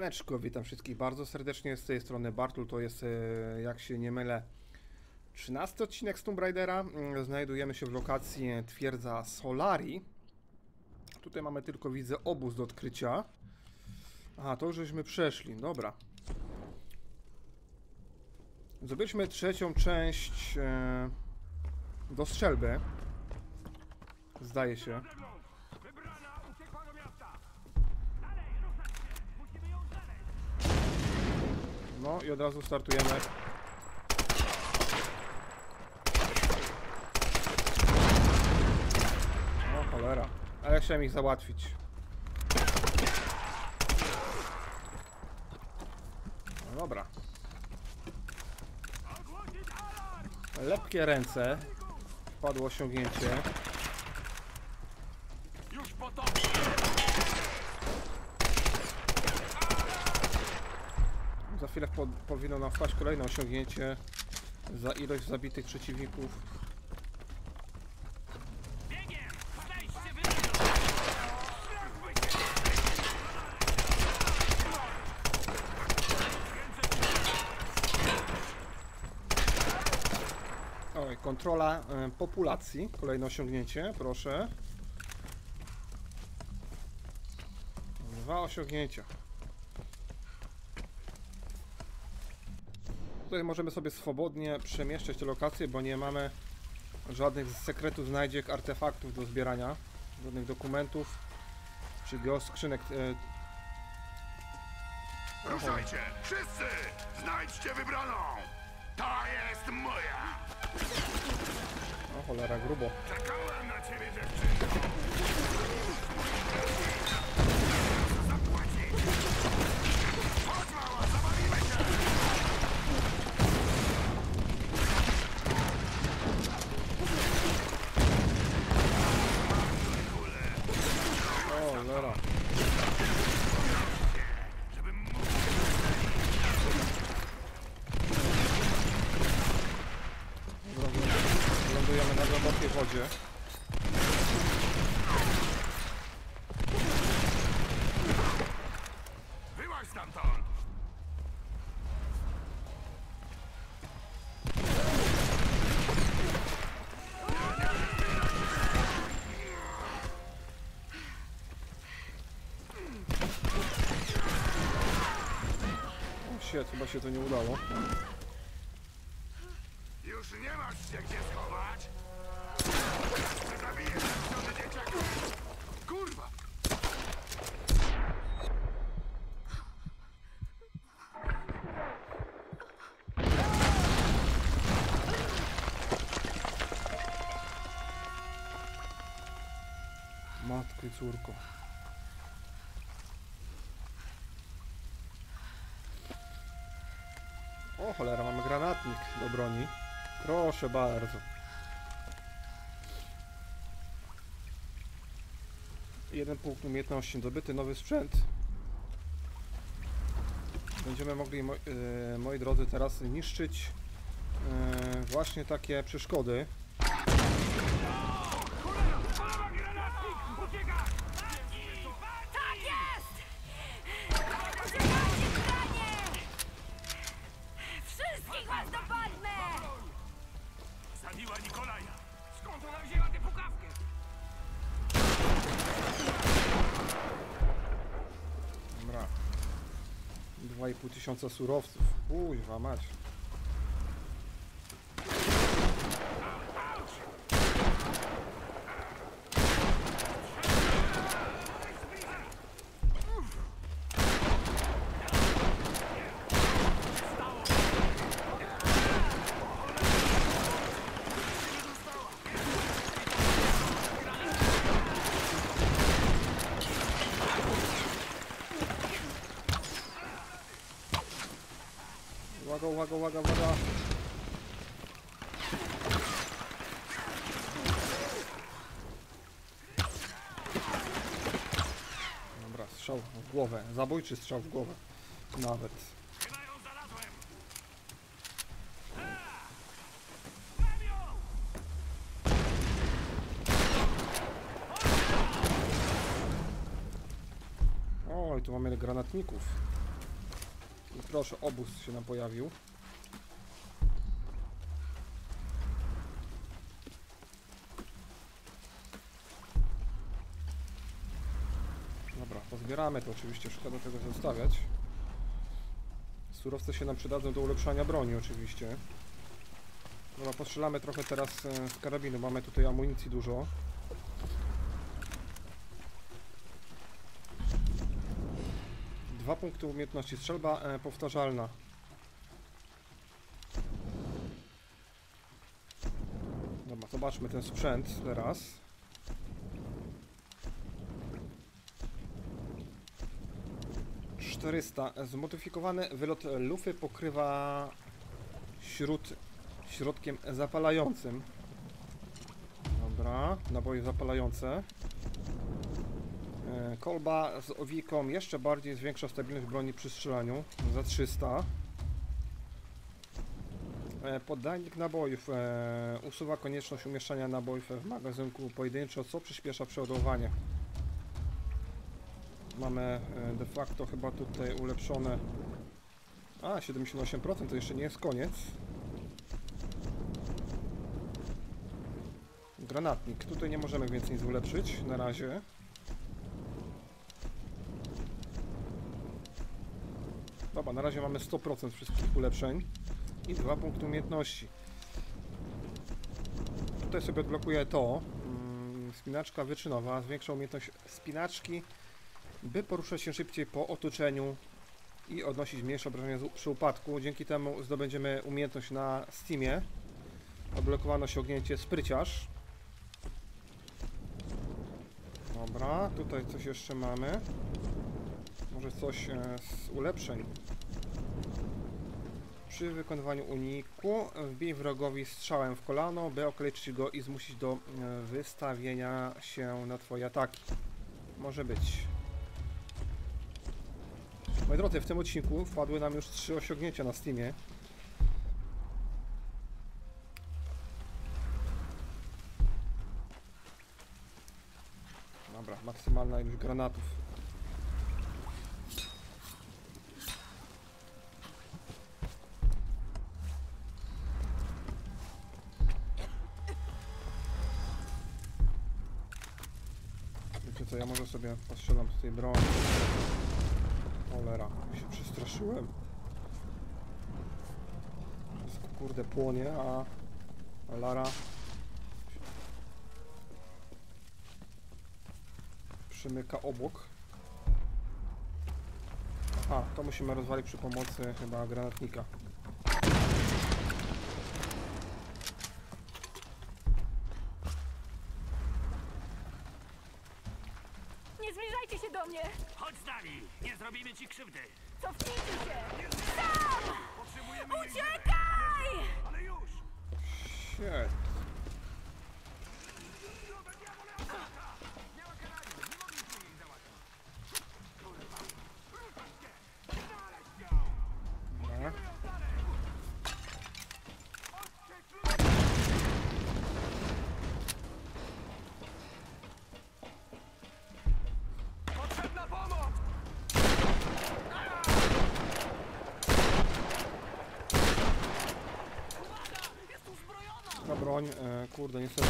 Siemaneczko, witam wszystkich bardzo serdecznie, z tej strony Bartul, to jest, jak się nie mylę, 13 odcinek z Tomb Raidera. Znajdujemy się w lokacji Twierdza Solarii. Tutaj mamy tylko, widzę, obóz do odkrycia. Aha, to już żeśmy przeszli, dobra. Zrobiliśmy trzecią część do strzelby, zdaje się. No i od razu startujemy. O cholera, ale ja chciałem ich załatwić. No dobra. Lepkie ręce. Padło osiągnięcie. Już po to. Za chwilę powinno nam wpaść kolejne osiągnięcie za ilość zabitych przeciwników. Oj, kontrola populacji. Kolejne osiągnięcie, proszę. Dwa osiągnięcia. Tutaj możemy sobie swobodnie przemieszczać te lokacje, bo nie mamy żadnych sekretów, znajdziek, artefaktów do zbierania, żadnych dokumentów czy geoskrzynek. Ruszajcie! Wszyscy! Znajdźcie wybraną! To jest moja! O cholera, grubo. Czekałem na ciebie, dziewczyno! Zapłacić! Chodź, mała, zabawimy się! O, lera. Lądujemy na głębokiej wodzie. Wyłaź stamtąd! Chyba się to nie udało. Już nie masz się gdzie schować. Zabiję na dzieciaki. Kurwa. Matko i córko. O cholera, mamy granatnik do broni. Proszę bardzo. Jeden punkt umiejętności zdobyty, nowy sprzęt. Będziemy mogli, moi drodzy, teraz niszczyć właśnie takie przeszkody. Zabiła Nikolaja! Skąd ona wzięła tę pukawkę? Dobra. 2500 surowców. Uźwa mać. Uwaga, uwaga, uwaga! Dobra, strzał w głowę. Zabójczy strzał w głowę. Nawet. Oj, tu mamy granatników. Proszę, obóz się nam pojawił. Dobra, pozbieramy to oczywiście, szkoda tego zostawiać. Surowce się nam przydadzą do ulepszania broni oczywiście. Dobra, postrzelamy trochę teraz z karabinu, mamy tutaj amunicji dużo. Dwa punkty umiejętności, strzelba powtarzalna. Dobra, zobaczmy ten sprzęt teraz. Zmodyfikowany wylot lufy pokrywa środkiem zapalającym. Dobra, naboje zapalające. Kolba z owiką jeszcze bardziej zwiększa stabilność broni przy strzelaniu. Za 300. Podajnik nabojów usuwa konieczność umieszczania nabojów w magazynku pojedynczo, co przyspiesza przeładowanie. Mamy de facto chyba tutaj ulepszone... A, 78% to jeszcze nie jest koniec. Granatnik. Tutaj nie możemy więcej nic ulepszyć na razie. Dobra, na razie mamy 100% wszystkich ulepszeń i 2 punkty umiejętności. Tutaj sobie odblokuję to. Spinaczka wyczynowa. Zwiększa umiejętność spinaczki, by poruszać się szybciej po otoczeniu i odnosić mniejsze obrażenia przy upadku. Dzięki temu zdobędziemy umiejętność na Steamie. Odblokowano się ognięcie spryciarz. Dobra, tutaj coś jeszcze mamy. Może coś z ulepszeń. Przy wykonywaniu uniku wbij wrogowi strzałem w kolano, by okaleczyć go i zmusić do wystawienia się na twoje ataki. Może być. Moi drodzy, w tym odcinku wpadły nam już 3 osiągnięcia na Steamie. Dobra, maksymalna ilość granatów. Wiecie co, ja może sobie postrzelam z tej broni. Cholera, się przestraszyłem. Wszystko kurde płonie, a Lara przymyka obok. Aha, to musimy rozwalić przy pomocy chyba granatnika. Nie zbliżajcie się do mnie! Chodź z nami! Nie zrobimy ci krzywdy! Cofnijcie się! Sam! Potrzebujemy... Uciekaj! Ale już! Shit. Broń, kurde, niestety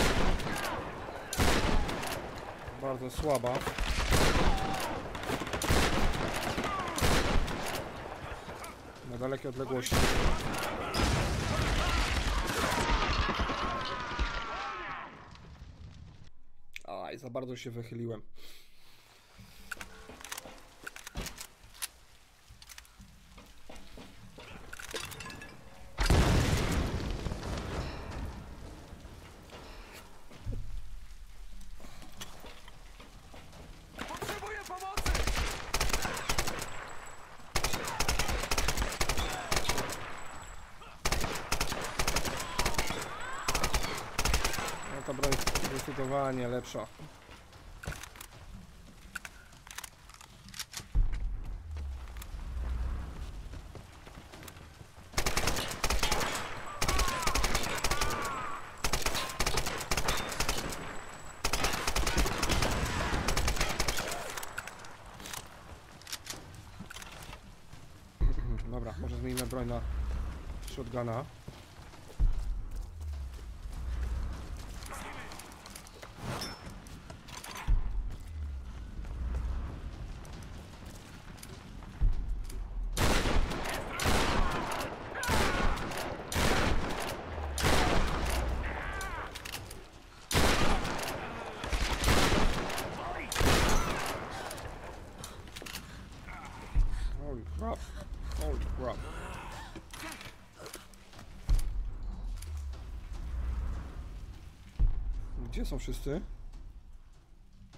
bardzo słaba. Na dalekie odległości. Aj, za bardzo się wychyliłem. Nie lepsza. Dobra, shotguna. Gdzie są wszyscy?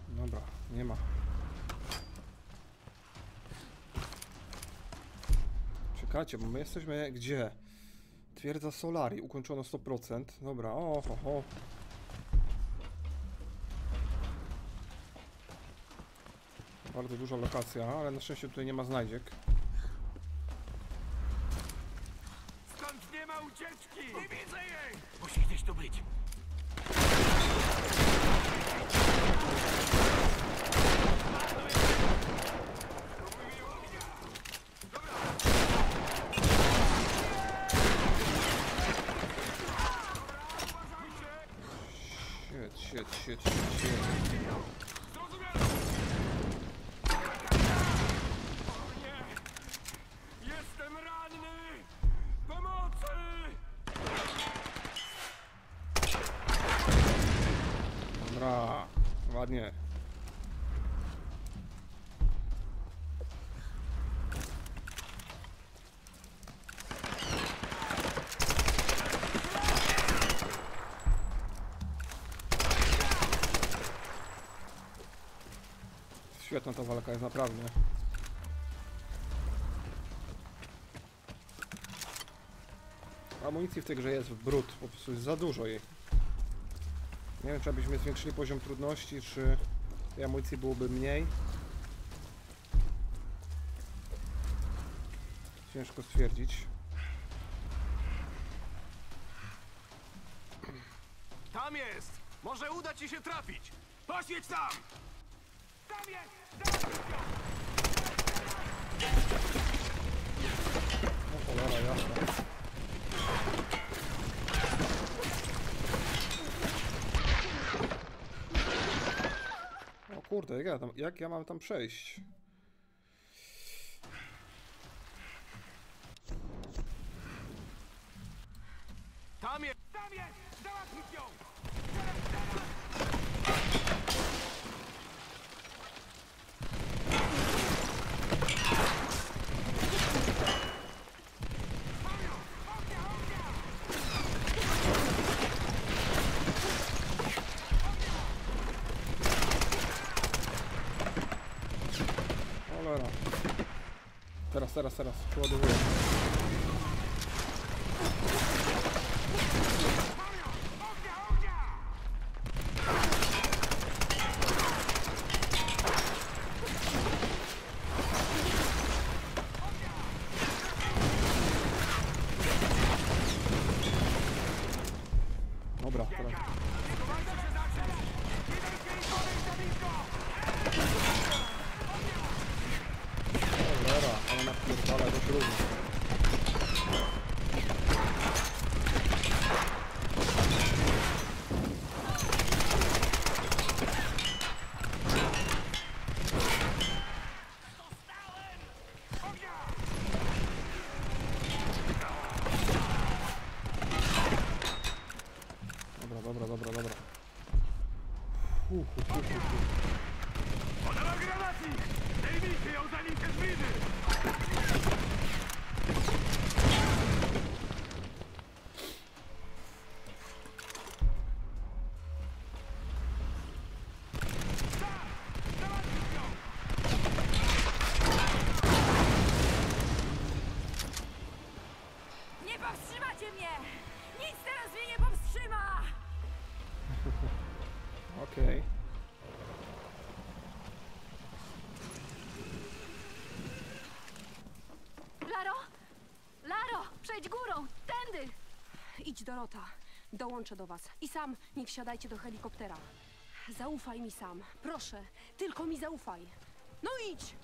Dobra, nie ma. Czekajcie, bo my jesteśmy gdzie? Twierdza Solarii, ukończono 100%. Dobra, oho. Bardzo duża lokacja, ale na szczęście tutaj nie ma znajdziek. Stąd nie ma ucieczki! Nie widzę jej! Musi gdzieś tu być! Jestem ranny! Pomocy! Dobra, ładnie. Świetna ta walka jest naprawdę. Amunicji w tej grze jest w brud, po prostu jest za dużo jej. Nie wiem, czy abyśmy zwiększyli poziom trudności, czy tej amunicji byłoby mniej. Ciężko stwierdzić. Tam jest! Może uda ci się trafić! Poświeć tam! Tam jest! No cholera jasna. O kurde, jak ja mam tam przejść? Tam jest! Tam jest! Załatwić ją! Teraz, przeładowuję. Dobra, teraz. Pierdala do śruby. Dobra. Ona ma granaty! Zajmijcie ją, zanim się zbliży! Okej. Laro, przejdź górą, tędy! Idź do Rotha, dołączę do was i sam nie wsiadajcie do helikoptera. Zaufaj mi sam, proszę, tylko mi zaufaj. No idź!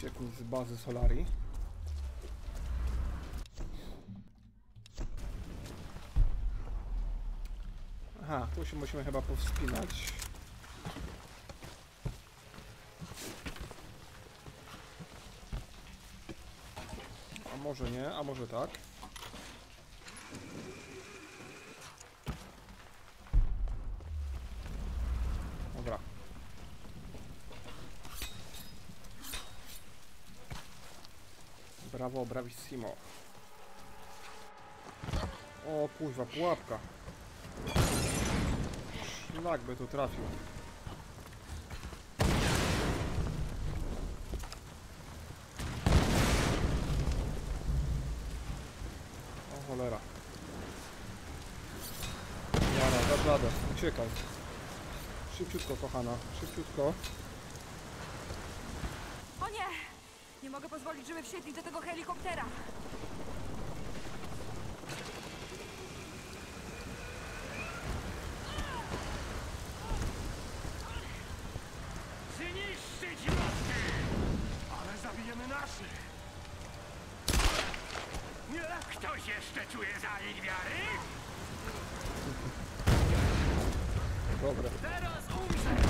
uciekł z bazy Solarii. Aha, tu się musimy chyba powspinać. A może nie, a może tak. Dobra. Brawo, brawissimo. O kurwa, pułapka. Szlak by tu trafił. O cholera. Jara, da bladę, uciekaj. Szybciutko, kochana, szybciutko. O nie! Nie mogę pozwolić, żeby wsiedli do tego helikoptera. Zniszczyć maskę! Ale zabijemy naszych! Ktoś jeszcze czuje zanik wiary? Dobra. Teraz umrzesz!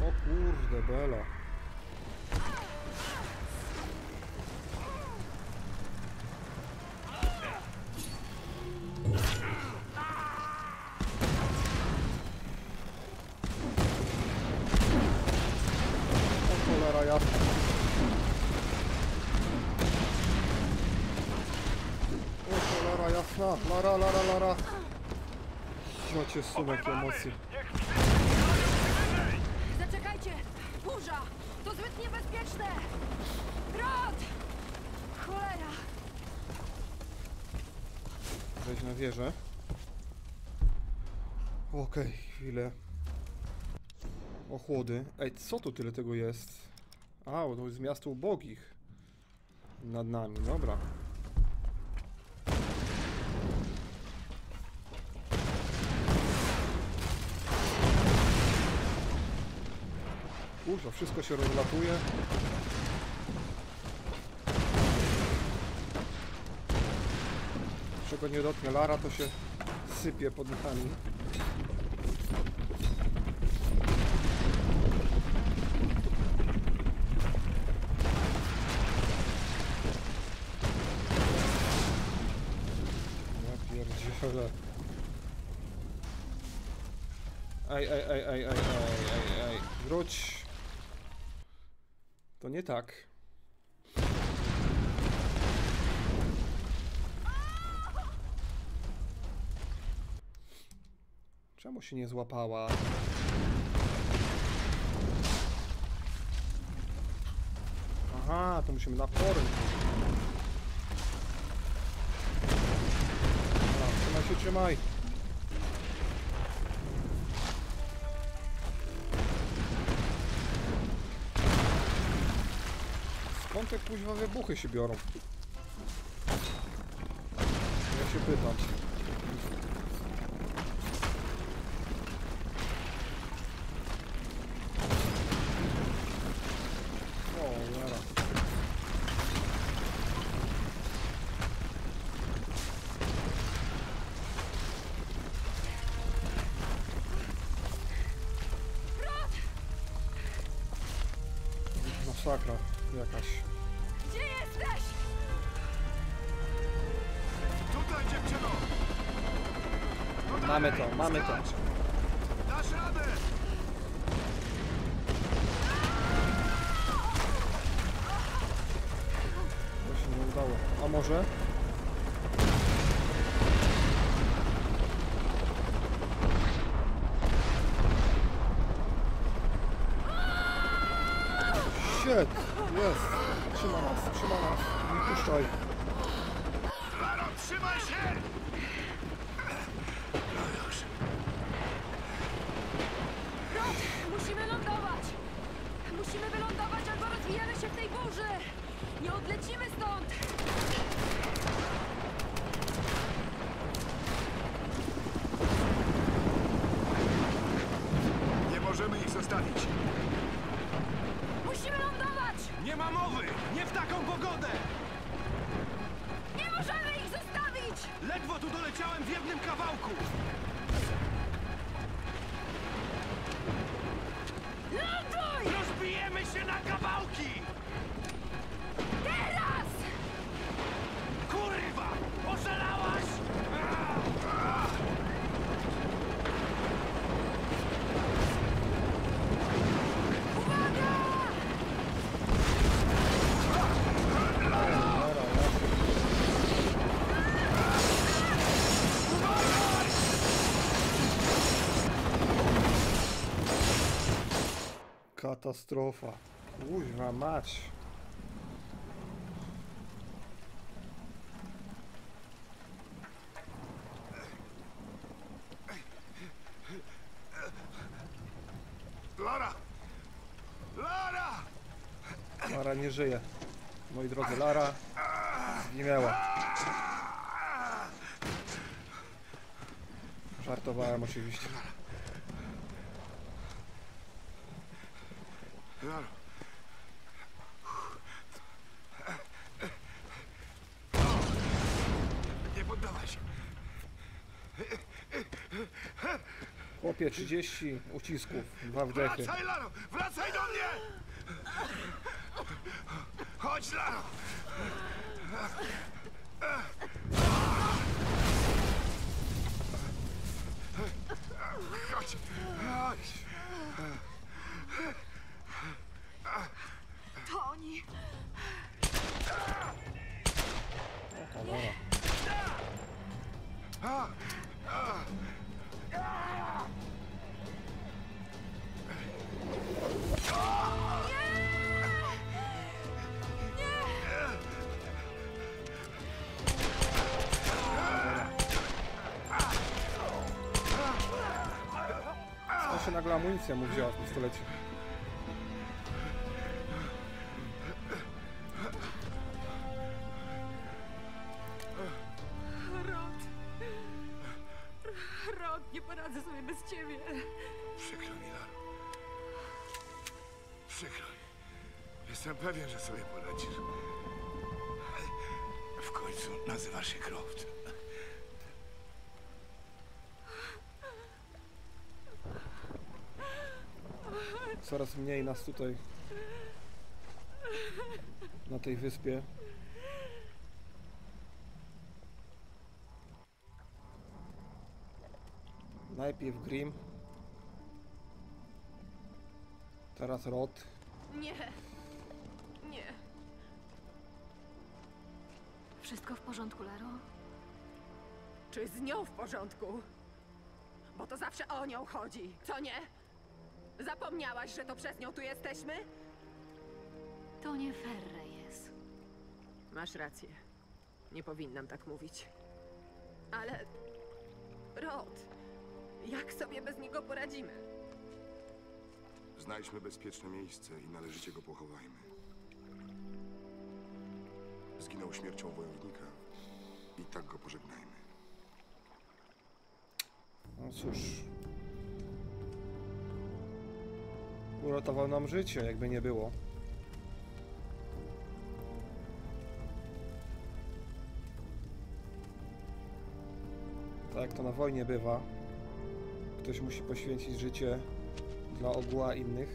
O kurde, bela. Lara, Lara, Lara! No cię sumek emocji. Zaczekajcie! Burza! To zbyt niebezpieczne! Roth! Cholera! Weź na wieżę. Okej, chwilę. Ochłody. Ej, co tu tyle tego jest? A, to jest miasto ubogich. Nad nami, dobra. Kurwa, wszystko się rozlatuje. Czego nie dotknie Lara, to się sypie pod nami. Ja pierdzielę. Aj. Wróć. To nie tak. Czemu się nie złapała? Aha, to musimy na pory. Trzymaj się, trzymaj. Skąd te kuźwa wybuchy się biorą? Ja się pytam. O, Lara. Masakra jakaś. Mamy to, mamy to. Dasz radę! To się nie udało. A może? Shit! Jest! Trzyma nas, trzyma nas. Nie puszczaj. Laro, trzymaj się! Musimy lądować! Musimy wylądować, albo rozwijamy się w tej burzy! Nie odlecimy stąd! Nie możemy ich przestawić. Musimy lądować! Nie ma mowy! Nie w taką pogodę! Nie możemy ich zostawić! Ledwo tu doleciałem w jednym kawałku! Ląduj! Rozbijemy się na kawałki! Teraz! Kurwa! Oszalałaś? Katastrofa. Kurwa mać. Lara! Lara! Lara nie żyje. Moi drodzy, Lara zginęła. Żartowałem oczywiście. Laro. Nie poddawaj się. Chłopie, 30 ucisków, 2 wdechy. Wracaj, Laro! Wracaj do mnie! Chodź, Laro! Chodź! Chodź! To oni. Nie. Co się nagle amunicja mu wzięła w pistolecie? Roth, nie poradzę sobie bez ciebie. Przykro mi, Laro. Przykro. Jestem pewien, że sobie poradzisz. W końcu nazywasz się Croft. Coraz mniej nas tutaj na tej wyspie. Najpierw Grim, teraz Roth. Nie, nie. Wszystko w porządku, Laro? Czy z nią w porządku? Bo to zawsze o nią chodzi, co nie? Zapomniałaś, że to przez nią tu jesteśmy? To nie fair, Reyes. Masz rację. Nie powinnam tak mówić. Ale... Roth... Jak sobie bez niego poradzimy? Znajdźmy bezpieczne miejsce i należycie go pochowajmy. Zginął śmiercią wojownika i tak go pożegnajmy. No cóż... Uratował nam życie, jakby nie było. Tak to na wojnie bywa. Ktoś musi poświęcić życie dla ogółu innych.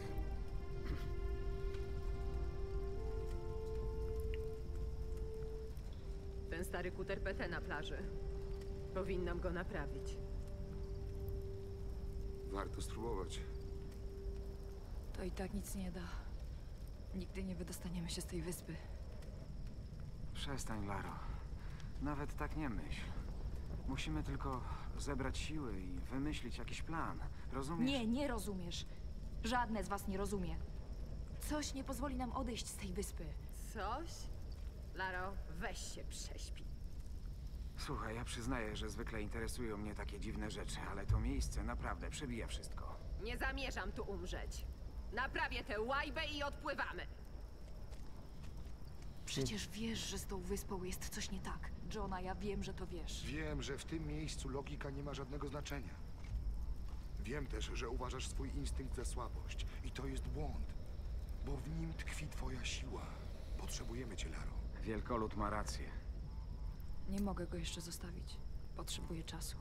Ten stary kuter PT na plaży. Powinnam go naprawić. Warto spróbować. To i tak nic nie da. Nigdy nie wydostaniemy się z tej wyspy. Przestań, Laro. Nawet tak nie myśl. Musimy tylko zebrać siły i wymyślić jakiś plan. Rozumiesz? Nie, nie rozumiesz. Żadne z was nie rozumie. Coś nie pozwoli nam odejść z tej wyspy. Coś? Laro, weź się prześpi. Słuchaj, ja przyznaję, że zwykle interesują mnie takie dziwne rzeczy, ale to miejsce naprawdę przebija wszystko. Nie zamierzam tu umrzeć. Naprawię tę łajbę i odpływamy. Przecież wiesz, że z tą wyspą jest coś nie tak. Jonah, ja wiem, że to wiesz. Wiem, że w tym miejscu logika nie ma żadnego znaczenia. Wiem też, że uważasz swój instynkt za słabość. I to jest błąd, bo w nim tkwi twoja siła. Potrzebujemy cię, Laro. Wielkolud ma rację. Nie mogę go jeszcze zostawić. Potrzebuję czasu.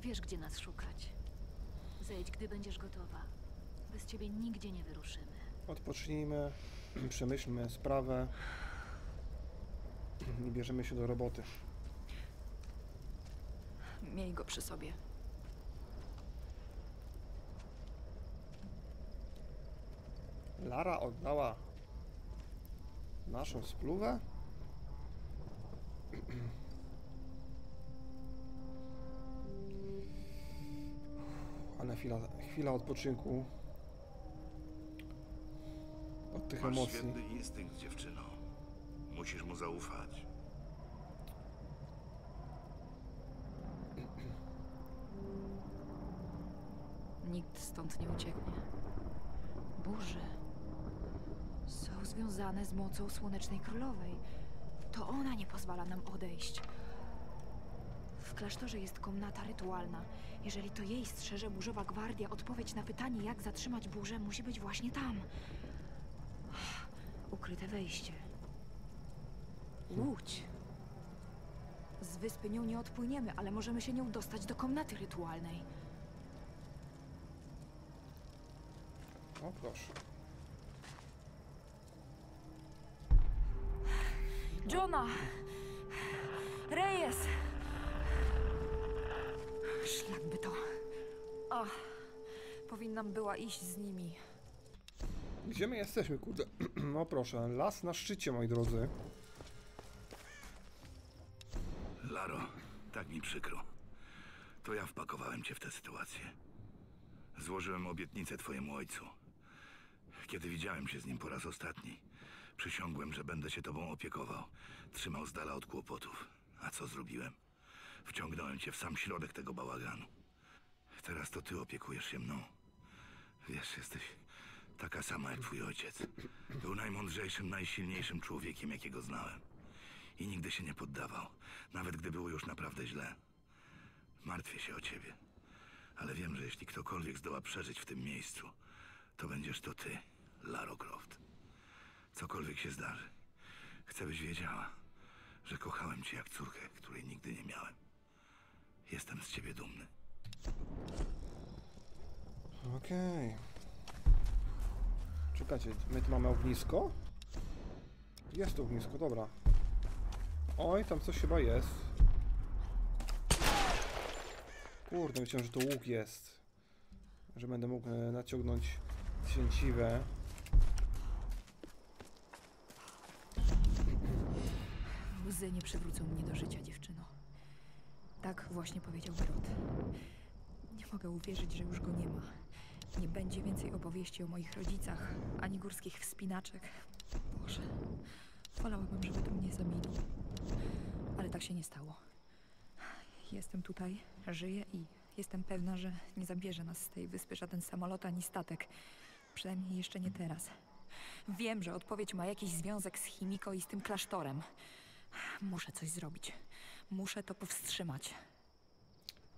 Wiesz, gdzie nas szukać. Zejdź, gdy będziesz gotowa. Bez ciebie nigdzie nie wyruszymy. Odpocznijmy, przemyślmy sprawę i bierzemy się do roboty. Miej go przy sobie. Lara oddała naszą spluwę? Ale chwila odpoczynku od tych emocji. Masz świetny instynkt, dziewczyno. Musisz mu zaufać. Nikt stąd nie ucieknie. Burze są związane z mocą Słonecznej Królowej. To ona nie pozwala nam odejść. W klasztorze jest komnata rytualna. Jeżeli to jej strzeże burzowa gwardia, odpowiedź na pytanie, jak zatrzymać burzę, musi być właśnie tam. Ukryte wejście. Łódź. Z wyspy nią nie odpłyniemy, ale możemy się nią dostać do komnaty rytualnej. O, proszę. Jonah! Reyes! Szlak by to. O, powinnam była iść z nimi. Gdzie my jesteśmy, kurde? No proszę, las na szczycie, moi drodzy. Laro, tak mi przykro. To ja wpakowałem cię w tę sytuację. Złożyłem obietnicę twojemu ojcu. Kiedy widziałem się z nim po raz ostatni, przysiągłem, że będę się tobą opiekował. Trzymał z dala od kłopotów. A co zrobiłem? Wciągnąłem cię w sam środek tego bałaganu. Teraz to ty opiekujesz się mną. Wiesz, jesteś taka sama jak twój ojciec. Był najmądrzejszym, najsilniejszym człowiekiem, jakiego znałem. I nigdy się nie poddawał, nawet gdy było już naprawdę źle. Martwię się o ciebie. Ale wiem, że jeśli ktokolwiek zdoła przeżyć w tym miejscu, to będziesz to ty, Lara Croft. Cokolwiek się zdarzy, chcę, byś wiedziała, że kochałem cię jak córkę, której nigdy nie miałem. Jestem z ciebie dumny. Okej. Czekajcie, my tu mamy ognisko? Jest to ognisko, dobra. Oj, tam coś chyba jest. Kurde, myślałem, że to łuk jest. Że będę mógł naciągnąć cięciwę. Łzy nie przywrócą mnie do życia, dziewczyno. Tak właśnie powiedział Roth. Nie mogę uwierzyć, że już go nie ma. Nie będzie więcej opowieści o moich rodzicach, ani górskich wspinaczek. Boże, wolałabym, żeby to mnie zamienił. Ale tak się nie stało. Jestem tutaj, żyję i jestem pewna, że nie zabierze nas z tej wyspy żaden samolot ani statek. Przynajmniej jeszcze nie teraz. Wiem, że odpowiedź ma jakiś związek z Chimiko i z tym klasztorem. Muszę coś zrobić. Muszę to powstrzymać.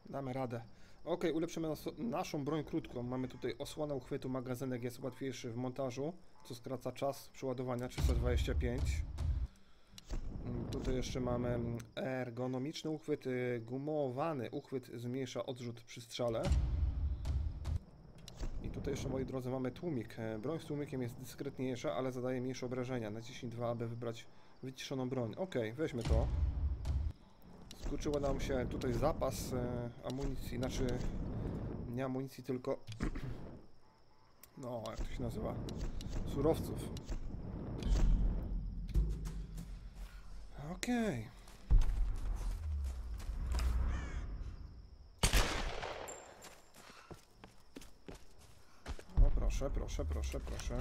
Damy radę. Okej, ulepszymy naszą broń krótką. Mamy tutaj osłonę uchwytu, magazynek jest łatwiejszy w montażu, co skraca czas przeładowania 325. Tutaj jeszcze mamy ergonomiczny uchwyt, gumowany uchwyt zmniejsza odrzut przy strzale. I tutaj jeszcze, moi drodzy, mamy tłumik. Broń z tłumikiem jest dyskretniejsza, ale zadaje mniejsze obrażenia. Naciśnij 2, aby wybrać wyciszoną broń. Okej, weźmy to. Skoczyła nam się tutaj zapas amunicji, znaczy nie amunicji, tylko no, jak to się nazywa? Surowców. Okej. O, proszę, proszę, proszę, proszę.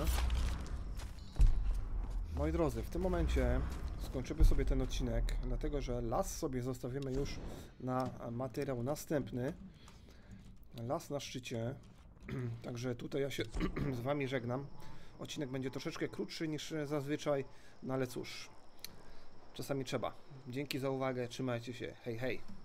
Moi drodzy, w tym momencie skończymy sobie ten odcinek, dlatego że las sobie zostawimy już na materiał następny. Las na szczycie. Także tutaj ja się z wami żegnam. Odcinek będzie troszeczkę krótszy niż zazwyczaj, no ale cóż. Czasami trzeba. Dzięki za uwagę, trzymajcie się, hej hej.